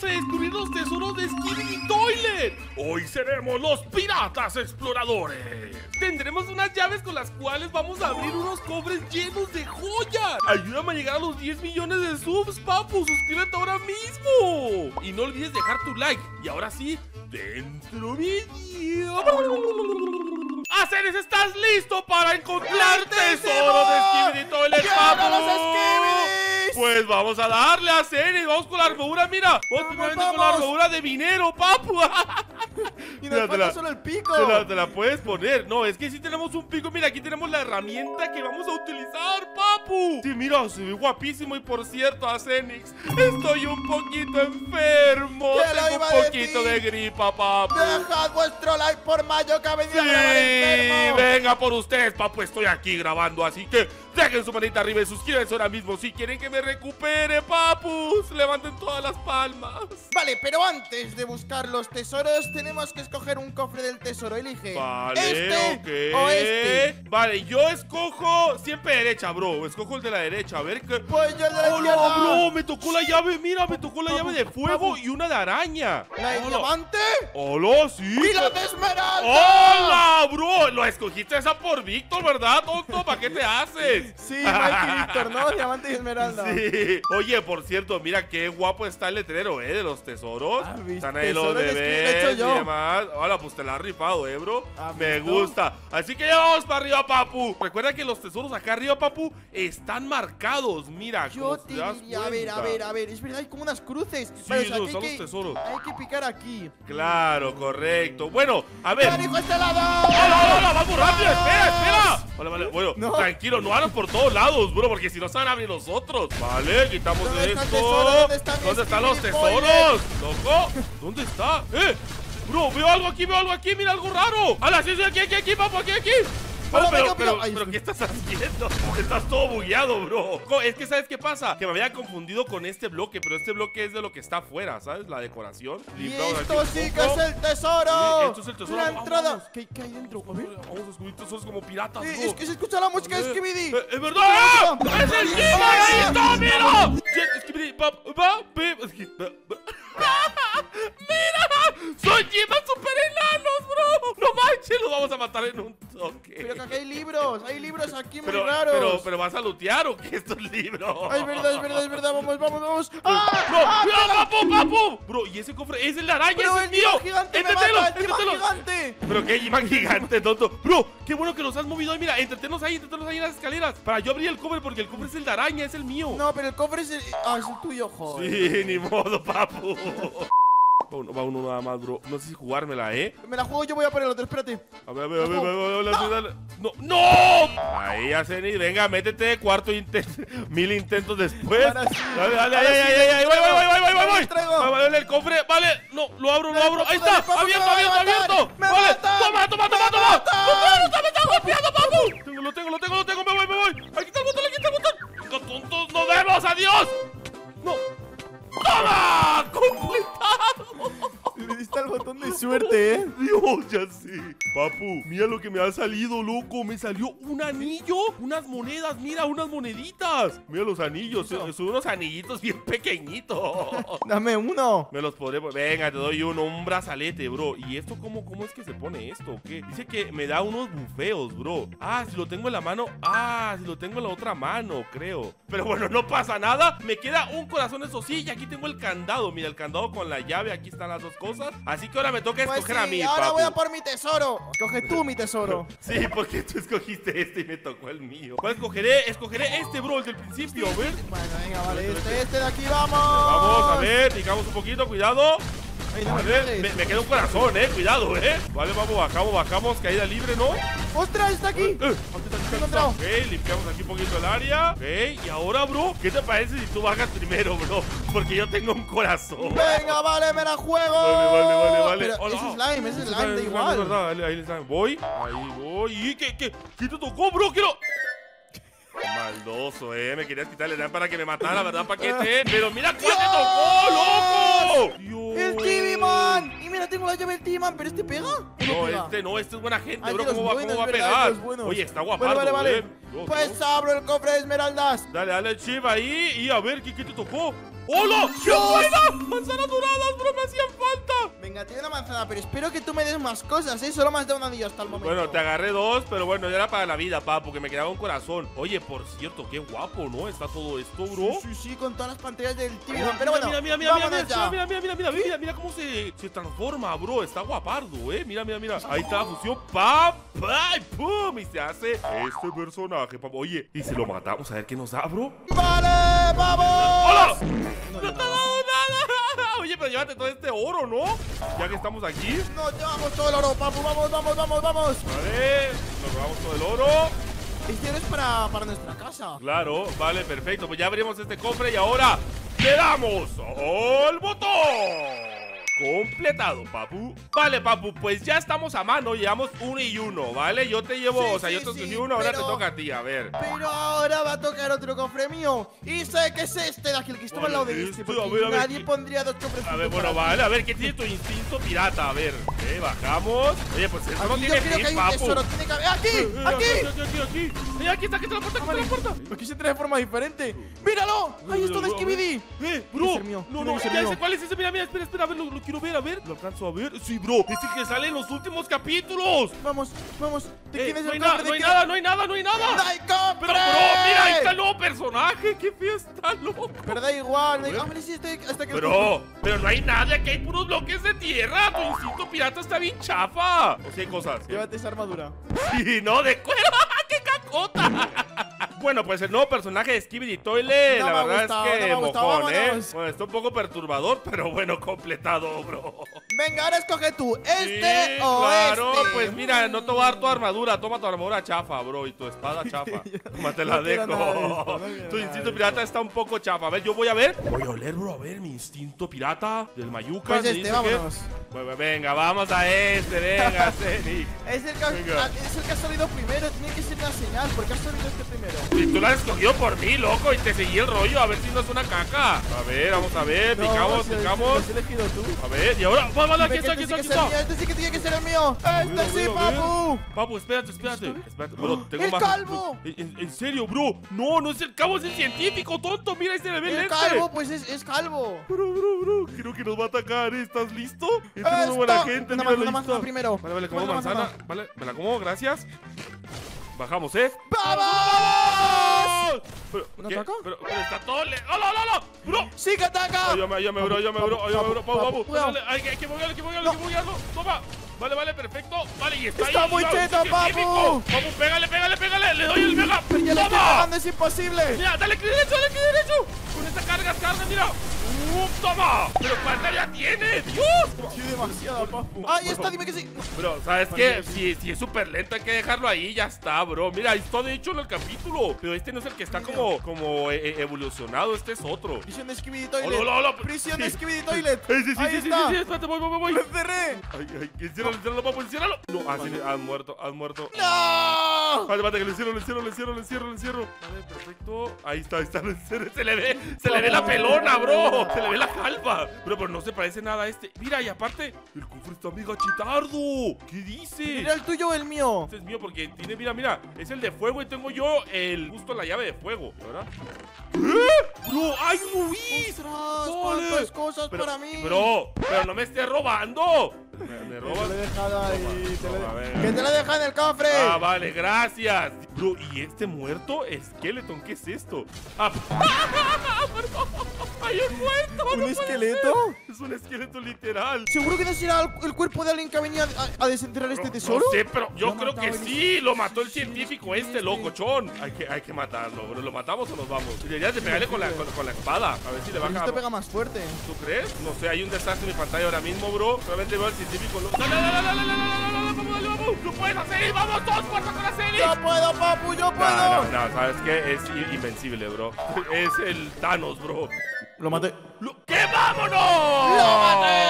vamos a descubrir los tesoros de Skibidi Toilet. Hoy seremos los piratas exploradores. Tendremos unas llaves con las cuales vamos a abrir unos cofres llenos de joyas. Ayúdame a llegar a los 10 millones de subs, papu. Suscríbete ahora mismo. Y no olvides dejar tu like. Y ahora sí, dentro vídeo. Haceres, ¿estás listo para encontrar tesoros de Skibidi Toilet, papu? Pues vamos a darle a Haceres. Vamos con la armadura, mira. Vamos primeramente con la armadura de minero, papu. Y nos falta solo el pico. Te la puedes poner. No, es que sí tenemos un pico. Mira, aquí tenemos la herramienta que vamos a utilizar, papu. Sí, mira, se ve guapísimo. Y por cierto, Acenix, estoy un poquito enfermo. Tengo un poquito de gripa, papu. Dejad vuestro like por Mayo, que ha venido enfermo. Venga por ustedes, papu. Estoy aquí grabando, así que dejen su manita arriba y suscríbanse ahora mismo si quieren que me recupere, papus. Levanten todas las palmas. Vale, pero antes de buscar los tesoros, tenemos que escoger un cofre del tesoro. Elige. Vale, este o este. Vale, yo escojo siempre derecha, bro. Escojo el de la derecha. A ver qué. Pues yo el de la izquierda. Bro, me tocó la llave. Mira, me tocó la llave de fuego y una de araña. ¿La de diamante? Hola, sí. ¡Y la de esmeralda! ¡Hola, bro! Lo escogiste esa por Víctor, ¿verdad, tonto? ¿Para qué te haces? Sí, Mike y Víctor, ¿no? Diamante y esmeralda. Sí. Oye, por cierto, mira qué guapo está el letrero, ¿eh? De los tesoros. Están ahí los bebés y demás. Hola, pues te la has rifado, ¿eh, bro? Me gusta. Así que ya vamos para arriba, papu. Recuerda que los tesoros acá arriba, papu, están marcados. Mira, yo te diría, a ver. Es verdad, hay como unas cruces. Sí, vale, o sea, aquí hay los tesoros. Hay que picar aquí. Claro, correcto. Bueno, a ver. ¡Carico, este lado! ¡Hola! ¡Vamos rápido! ¡Espera! Vale. Bueno, no. Tranquilo, no hagan por todos lados, bro, porque si no se van a abrir los otros. Vale, quitamos esto. ¿Dónde están los tesoros? Loco, ¿dónde está? Bro, veo algo aquí, mira, algo raro. ¡Hala, sí, aquí, papu, aquí! Pero, ¿qué estás haciendo? Estás todo bugueado, bro. Es que, ¿sabes qué pasa? Que me había confundido con este bloque, pero este bloque es de lo que está afuera, ¿sabes? La decoración. Y esto sí que es el tesoro. Esto es el tesoro. La entrada. ¿Qué hay dentro? Vamos a descubrir tesoros como piratas, bro. Es que se escucha la música de Skibidi. ¡Es verdad! ¡Es el Skibidi! ¡Ahí está, mira! ¡Skibidi! ¡Mira! ¡Soy Gimax super enanos, bro! ¡No manches! ¡Los vamos a matar en un toque! Pero que acá hay libros aquí muy raros. Pero ¿vas a lootear o qué estos libros? Ay, es verdad. Vamos. ¡Papu! Bro, ¿y ese cofre? ¡Es el de araña! Bro, ¡es el mío! ¡Entretelos! Pero qué Gimax gigante, tonto. Bro, qué bueno que los has movido ahí. Mira, entretenos ahí en las escaleras para yo abrir el cofre, porque el cofre es el de araña, es el mío. No, pero el cofre es el... Ah, es el tuyo, joder. Sí, ni modo, papu. Va uno nada más, bro. No sé si jugármela, ¿eh? Me la juego yo, voy a poner el otro, espérate. A ver. ¡No! Ahí, Acenix, venga, métete. Cuarto intento. 1000 intentos después. Dale. Voy. Vale, el cofre. Vale, no, lo abro. Ahí está, abierto. Vale, toma. ¡Me están golpeando, papu! Lo tengo. Me voy. Aquí está el botón. ¡Qué tontos! ¡Nos vemos! ¡Adiós! ¡No! ¡Toma! ¡Completado! Le diste al botón de suerte, ¿eh? Dios, ya sé. Papu, mira lo que me ha salido, loco. Me salió un anillo, unas monedas, mira, unas moneditas. Mira los anillos, son unos anillitos bien pequeñitos. Dame uno. Me los podré... Venga, te doy uno, un brazalete, bro. ¿Y esto cómo es que se pone esto o qué? Dice que me da unos bufeos, bro. Ah, si lo tengo en la mano. Ah, si lo tengo en la otra mano, creo. Pero bueno, no pasa nada. Me queda un corazón, eso sí, y aquí tengo el candado. Mira, el candado con la llave, aquí están las dos cosas. Así que ahora me toca escoger a mí, ahora, papu. Voy a por mi tesoro. Escoge tú mi tesoro. Sí, porque tú escogiste este y me tocó el mío. ¿Cuál escogeré? Escogeré este, bro, el del principio, a ver. Bueno, venga, vale, este de aquí, vamos. Vamos, a ver, digamos un poquito, cuidado. Me queda un corazón, cuidado, Vale, vamos, bajamos, caída libre, ¿no? ¡Ostras, está aquí! Está. Ok, limpiamos aquí un poquito el área. Ok, y ahora, bro, ¿qué te parece si tú bajas primero, bro? Porque yo tengo un corazón. ¡Venga, vale, me la juego! Vale. Pero es slime, da igual. Ahí el slime, voy. ¿Y qué te tocó, bro? Quiero... Maldoso, me querías quitar el slime para que me matara, ¿verdad, paquete? Pero mira cuál te tocó, loco. Dios. ¡El T-Man! Y mira, tengo la llave del T-Man, pero ¿este pega? No, este es buena gente, bro. ¿Cómo va a pegar? Oye, está guapardo. Vale. Pues abro el cofre de esmeraldas. Dale el chip ahí. Y a ver, ¿qué te tocó? ¡Hola! ¡Qué buena! ¡Manzana dorada! Venga, tiene una manzana, pero espero que tú me des más cosas, ¿eh? Solo me has dado un anillo hasta el momento. Bueno, te agarré dos, pero bueno, ya era para la vida, pa, porque me quedaba un corazón. Oye, por cierto, qué guapo, ¿no? Está todo esto, bro. Sí, sí, sí, con todas las pantallas del tío. Pero bueno, mira cómo se transforma, bro. Está guapardo, ¿eh? Mira. Ahí está la fusión, pa, pa, y pum, y se hace este personaje, pa. Oye, y se lo matamos, a ver qué nos da, bro. ¡Vale, vamos! ¡Hola! ¡No te ha dado nada! Oye, pero llévate todo este oro, ¿no? Ya que estamos aquí. Nos llevamos todo el oro, papu. Vamos. Vale, nos robamos todo el oro. Este oro es para nuestra casa. Claro, vale, perfecto. Pues ya abrimos este cofre y ahora le damos al botón. Completado, papu. Vale, papu, pues ya estamos a mano. Llevamos 1 y 1, ¿vale? Yo te llevo, sí, o sea, yo te sí, uno, ahora te toca a ti, a ver. Pero ahora va a tocar otro cofre mío. Y sé que es este de aquí, el que estuvo al lado de este, porque nadie pondría dos cofres. A ver, bueno, vale, a ver, ¿qué tiene tu instinto pirata? A ver, bajamos. Oye, pues esto no tiene fin, papu. Aquí está la puerta, Aquí se trae de forma diferente. ¡Míralo! ¡Ahí está de Skibidi! Bro, no, ya sé cuál es ese. Mira, espera, a ver, quiero ver, a ver. ¿Lo alcanzo a ver? Sí, bro. Es el que sale en los últimos capítulos. Vamos. No hay nada. ¡No hay cofre! Pero, bro, mira, ahí está el nuevo personaje. ¡Qué fiesta, loco! Pero da igual. Pero no hay nada, que hay puros bloques de tierra. Tu instinto pirata está bien chafa. O sea, hay cosas. Llévate esa armadura. Sí, no, de cuero. ¡Qué cacota! Bueno, pues el nuevo personaje de Skibidi Toilet, la verdad es que mojón, ¿eh? Bueno, está un poco perturbador, pero bueno, completado, bro. Venga, ahora escoge tú, este o este. Claro, pues mira, no te voy a dar tu armadura. Toma tu armadura chafa, bro, y tu espada chafa. Toma, te la dejo. Tu instinto pirata está un poco chafa. A ver, yo voy a ver. Voy a oler, bro, a ver, mi instinto pirata del Mayuca. Pues este, vámonos. Venga, vamos a este, venga, Acenix. Es el que ha salido primero, tiene que ser una señal, porque ha salido este primero. Y tú la has escogido por mí, loco, y te seguí el rollo. A ver si no es una caca. A ver, vamos a ver, picamos. ¿Has elegido tú? A ver, y ahora, vamos, aquí está. Este sí que tiene que ser el mío. Este sí, papu. Papu, espérate. Bro, tengo más. ¡El calvo! En serio, bro. No es el calvo, es el científico, tonto. Mira, ahí se le ve el calvo, pues es calvo. Bro, creo que nos va a atacar. ¿Estás listo? Esta es una buena gente. Una manzana primero. Vale, como manzana. Vale, me la como, gracias. Bajamos, ¿eh? ¡Vamos! ¿No ataca? Pero está todo le... ¡Hola! ¡Bro! ¡Sí que ataca! Ayúdame, bro. ¡Papu! ¡Hay que moverlo! ¡Toma! Vale, perfecto. Vale, y está ahí. ¡Está muy cheto, papu! ¡Vamos, pégale! ¡Le doy el mega! ¡Pero ya le estoy pegando, es imposible! ¡Mira, dale clic derecho! ¡Con esta carga, mira! ¡Toma! ¡Pero cuánta ya tiene! ¡Dios! ¡Qué demasiado, papu! ¡Ahí está! Dime que sí. Bro, ¿sabes qué? Si es súper lento, hay que dejarlo ahí. Ya está, bro. Mira, está de hecho en el capítulo. Pero este no es el que está como evolucionado. Este es otro. Prisión de Skibidi Toilet. ¡Hola! Prisión de Skibidi Toilet. Sí. Espérate, voy. ¡Me encerré! ¡Ay! ¡Enciérralo, papu! ¡Enciérralo! No, han muerto. ¡No! Vale, que lo encierro. Vale, perfecto. Ahí está. Se le ve la pelona, bro. Se le ve la calva. Bro, pero no se parece nada a este. Mira, y aparte, el cofre está mega chitardo. ¿Qué dice? Mira el tuyo o el mío. Este es mío porque tiene, mira, es el de fuego y tengo yo justo la llave de fuego. ¿Verdad? ¡Eh! ¡Bro! ¡Ay, Luis! ¡Cuántas cosas para mí! Bro, pero no me estés robando. Me robas. Te lo he dejado ahí. Que te lo he dejado en el cofre. Ah, vale, gracias. Bro, ¿y este muerto? Skeleton, ¿qué es esto? ¡Ah! ¡Hay un muerto! ¿Un esqueleto? Es un esqueleto literal. ¿Seguro que no será el cuerpo de alguien que venía a desenterrar este tesoro? No sé, pero yo creo que sí. Lo mató el científico este, locochón. Hay que matarlo, bro. ¿Lo matamos o nos vamos? Deberías de pegarle con la espada. A ver si le baja. Este pega más fuerte. ¿Tú crees? No sé, hay un desastre en mi pantalla ahora mismo, bro. Solamente veo al científico. ¡No! ¡No puedes hacer! ¡Vamos todos fuerza con la serie! ¡Yo puedo, papu! ¡Yo puedo! No, sabes que es invencible, bro. Es el Thanos, bro. Lo maté. ¡Que vámonos! ¡Lo maté!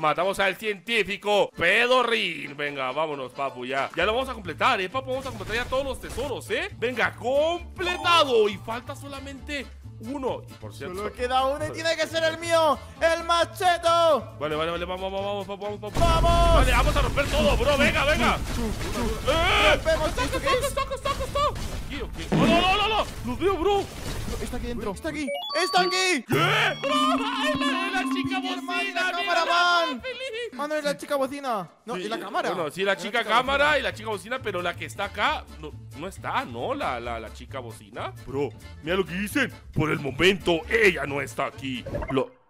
Matamos al científico pedorrín. Venga, vámonos, papu, ya. Ya lo vamos a completar, papu. Vamos a completar ya todos los tesoros, Venga, completado. Y falta solamente... uno, y por cierto solo queda uno y tiene que ser el mío, el macheto. Vale, vamos. Vale, vamos a romper todo, bro. Venga. ¡Está! Aquí. No. Los veo, bro. Está aquí dentro. Está aquí. ¿Qué? ¡Ay, la chica bocina! ¡Mira, camaraman! Ah, no, es la chica bocina. No, sí, y la cámara. Bueno, sí, la chica cámara bocina. Y la chica bocina, pero la que está acá no está, ¿no? La chica bocina. Bro, mira lo que dicen. Por el momento, ella no está aquí.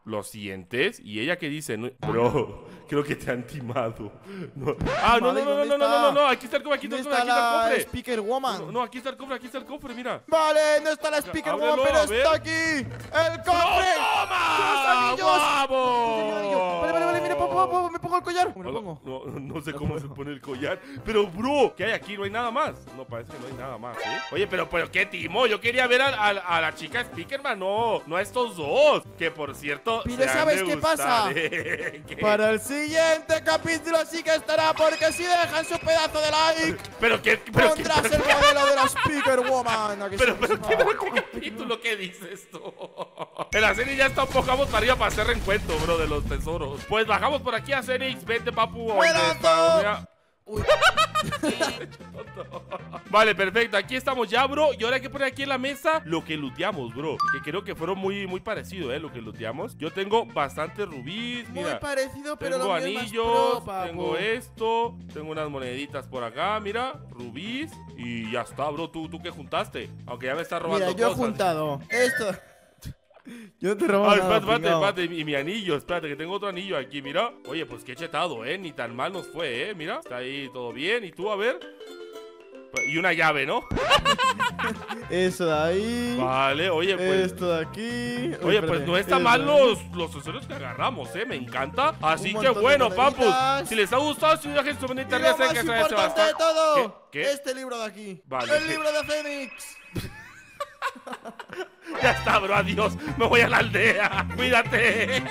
Lo sientes. Y ella que dice, bro, creo que te han timado. No. Ah, no, no, no, no, no, no, no, aquí está el cofre, aquí está el cofre, aquí está el cofre. Speaker Woman. No, no, aquí está el cofre, aquí está el cofre, mira. Vale, no está la Speaker Woman, pero está aquí. ¡El cofre! ¡Toma! ¡Vamos! Vale, vale, vale, mira, me pongo el collar. ¿Cómo lo pongo? No sé cómo se pone el collar. Pero, bro, ¿qué hay aquí? No hay nada más. No, parece que no hay nada más, ¿eh? Oye, pero qué timo. Yo quería ver a la chica Speakerman. No, no a estos dos. Que, por cierto, pero ¿sabes qué pasa? ¿Qué? Para el siguiente capítulo sí que estará, porque si dejan su pedazo de like, pondrás el modelo de la Speaker Woman. ¿Pero qué capítulo? ¿Qué dices tú? El Acenix ya está un poco arriba para hacer reencuentro, bro, de los tesoros. Pues bajamos por aquí, Acenix. Vente, papu. Uy. Vale, perfecto, aquí estamos ya, bro. Y ahora hay que poner aquí en la mesa lo que looteamos, bro. Que creo que fueron muy parecidos, lo que looteamos. Yo tengo bastante rubíes, mira. Muy parecido, pero tengo anillos, tengo esto, tengo unas moneditas por acá, mira, rubíes. Y ya está, bro, ¿tú qué juntaste? Aunque ya me está robando cosas. Mira, yo he juntado esto. Yo te robo. Espérate, y mi anillo, espérate, que tengo otro anillo aquí, mira. Oye, pues qué chetado, ni tan mal nos fue, mira. Está ahí todo bien, y tú, a ver. Y una llave, ¿no? Eso de ahí. Vale, oye, pues esto de aquí. Oye, espérate, pues no está mal los accesorios que agarramos, me encanta. Así que bueno, papus, si les ha gustado, si dejen su bonita idea, sé que trae bastante. Todo. ¿Qué? Este libro de aquí. Vale. El libro de Fénix. Ya está, bro, adiós. Me voy a la aldea. Cuídate.